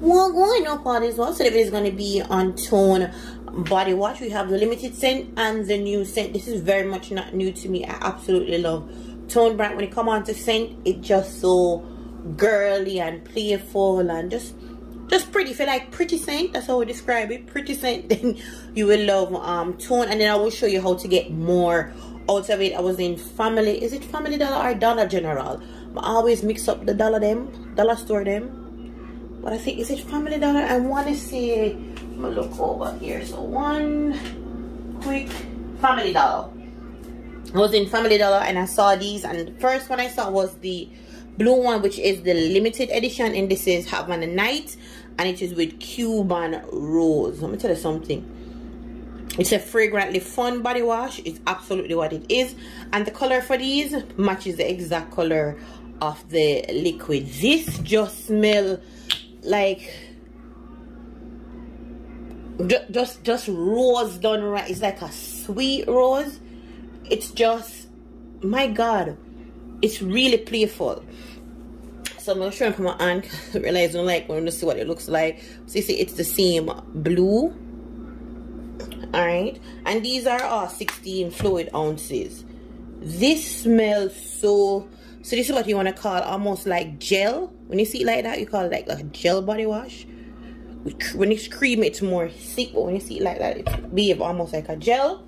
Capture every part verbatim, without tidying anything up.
Well, going up all this, well, so the video is going to be on Tone body wash. We have the limited scent and the new scent. This is very much not new to me. I absolutely love Tone brand. When it comes on to scent, it's just so girly and playful and just just pretty. If you like pretty scent, that's how we describe it, pretty scent, then you will love um Tone. And then I will show you how to get more out of it. I was in Family, is it Family Dollar or Dollar General? I always mix up the dollar them dollar store them, but I think is it Family Dollar? I want to see. I'm gonna look over here. So one quick Family Dollar. I was in Family Dollar and I saw these, and the first one I saw was the blue one, which is the limited edition, and this is Havana Night, and it is with Cuban Rose. Let me tell you something. It's a fragrantly fun body wash. It's absolutely what it is, and the color for these matches the exact color of the liquid. This just smell like just just rose done right. It's like a sweet rose. It's just, my God, it's really playful. So I'm going to show it from my aunt. I realize I don't like when you see what it looks like. So you see it's the same blue. Alright, and these are all sixteen fluid ounces. This smells so, so this is what you want to call almost like gel. When you see it like that, you call it like a gel body wash. When it's cream, it's more thick, but when you see it like that, it behaves almost like a gel.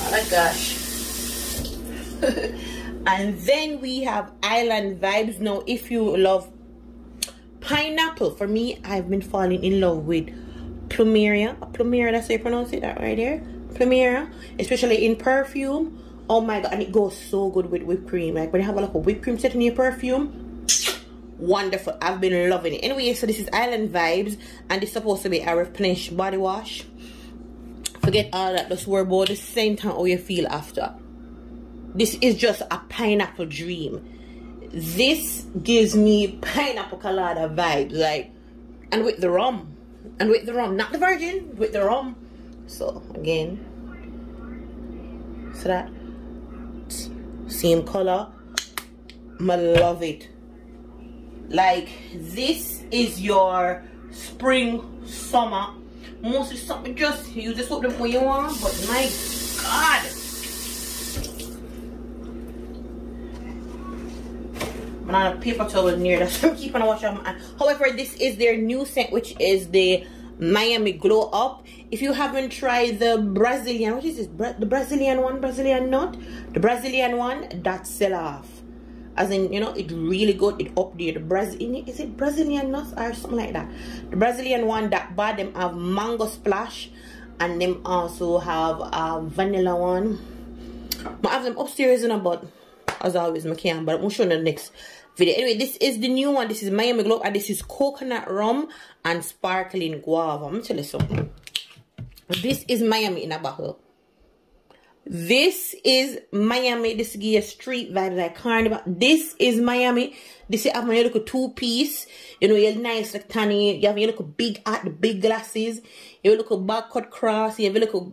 Oh my gosh. And then we have Island Vibes. Now, if you love pineapple, for me, I've been falling in love with Plumeria. Plumeria, that's how you pronounce it, that right there. Plumeria, especially in perfume. Oh my God, and it goes so good with whipped cream. Like when you have like a whipped cream set in your perfume, wonderful. I've been loving it. Anyway, so this is Island Vibes, and it's supposed to be a replenished body wash. Forget all that, just worry about the same time how you feel after. This is just a pineapple dream. This gives me pineapple colada vibes, like, and with the rum, and with the rum, not the virgin, with the rum. So again, so that same color, I love it. Like, this is your spring, summer, mostly something. Just you just put them where you want, but my God. And I have a paper towel near that, so I'm keeping a watch on my hand. However, this is their new scent, which is the Miami Glow Up. If you haven't tried the Brazilian, what is this? Bra the Brazilian one, Brazilian nut? The Brazilian one, that sell off. As in, you know, it's really good. It up there. The Brazilian, is it Brazilian nuts or something like that? The Brazilian one, that bad. Them have Mango Splash, and them also have a vanilla one. I have them upstairs in a but as always, I can, but I'm showing the next video. Anyway, this is the new one. This is Miami Glow, and this is coconut rum and sparkling guava. I'm gonna tell you something. This is Miami in a bottle. This is Miami. This is a street vibe like carnival. This is Miami. This is having a little two-piece. You know, you're nice like tanny. You have your little big hat, the big glasses. You look a back cut cross. You have a little.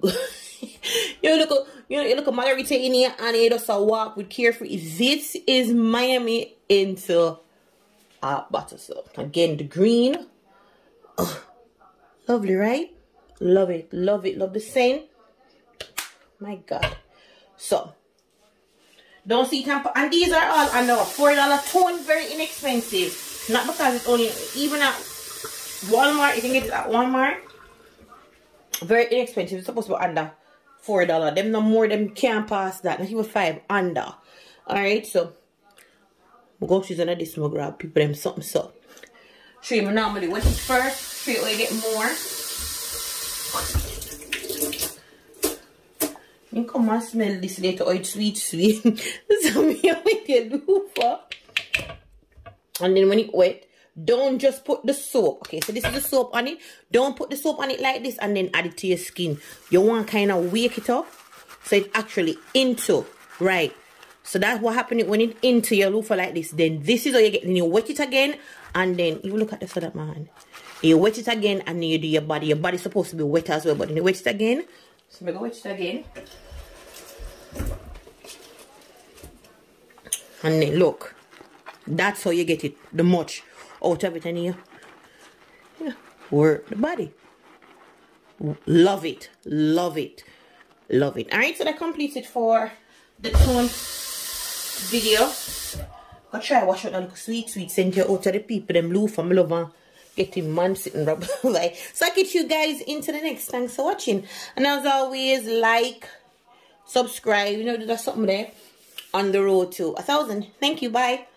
You look, you know, you look a margarita in here, and you just walk with carefree. This is Miami into uh, butter. So again, the green, oh, lovely, right? Love it, love it, love the scent. My God. So don't see tamper, and these are all under four dollar Tone, very inexpensive. Not because it's only even at Walmart. You can get it at Walmart. Very inexpensive. It's supposed to be under four dollar. Them no more. Them can't pass that. Not even five under. All right. So go she's under this. We'll grab people them something. So show you normally what is first. Show you where you get more. You come and smell this later. Oh, it's sweet, sweet. So me with your loofah. And then when it wet, don't just put the soap. Okay, so this is the soap on it. Don't put the soap on it like this and then add it to your skin. You want kind of wake it up so it's actually into, right? So that's what happened when it into your loofah like this. Then this is how you get, then you wet it again, and then you look at the other man. You wet it again, and then you do your body. Your body's supposed to be wet as well, but then you wet it again. So we go wet it again. And then look. That's how you get it, the much out of it, and you, yeah, work the body. Love it, love it, love it. All right, so that completes it for the Tone video. Go try wash out the sweet, sweet scent out to the people, them blue from love and get him man sitting rubber. Like, so I get you guys into the next. Thanks for watching. And as always, like, subscribe, you know, there's something there on the road to a thousand. Thank you, bye.